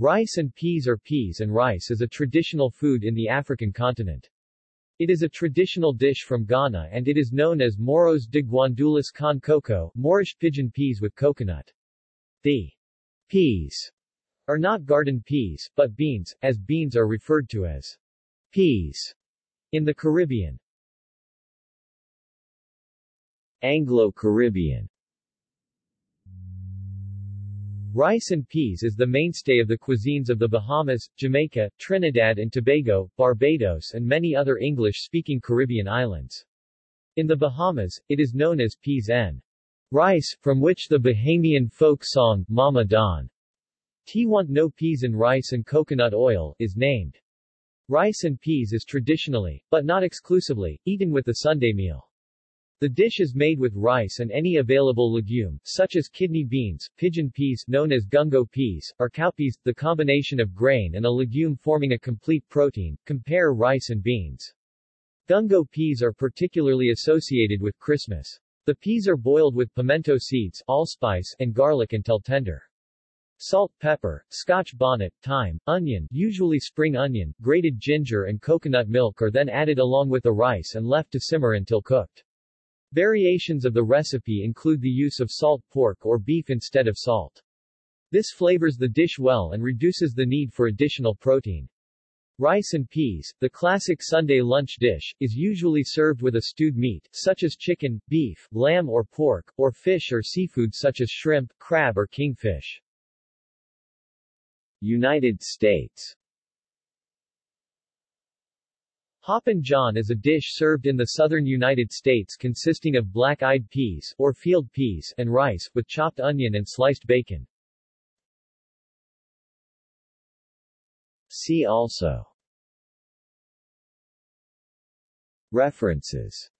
Rice and peas or peas and rice is a traditional food in the African continent. It is a traditional dish from Ghana and it is known as Moros de guandules con coco, Moorish pigeon peas with coconut. The peas are not garden peas, but beans, as beans are referred to as peas in the Caribbean. Anglo-Caribbean. Rice and peas is the mainstay of the cuisines of the Bahamas, Jamaica, Trinidad and Tobago, Barbados and many other English-speaking Caribbean islands. In the Bahamas, it is known as peas and rice, from which the Bahamian folk song, Mama Don, Te Want No Peas and Rice and Coconut Oil, is named. Rice and peas is traditionally, but not exclusively, eaten with the Sunday meal. The dish is made with rice and any available legume, such as kidney beans, pigeon peas known as gungo peas, or cowpeas, the combination of grain and a legume forming a complete protein. Compare rice and beans. Gungo peas are particularly associated with Christmas. The peas are boiled with pimento seeds, allspice, and garlic until tender. Salt, pepper, Scotch bonnet, thyme, onion, usually spring onion, grated ginger and coconut milk are then added along with the rice and left to simmer until cooked. Variations of the recipe include the use of salt pork or beef instead of salt. This flavors the dish well and reduces the need for additional protein. Rice and peas, the classic Sunday lunch dish, is usually served with a stewed meat, such as chicken, beef, lamb or pork, or fish or seafood such as shrimp, crab or kingfish. United States. Hop and John is a dish served in the southern United States consisting of black-eyed peas, or field peas, and rice, with chopped onion and sliced bacon. See also. References.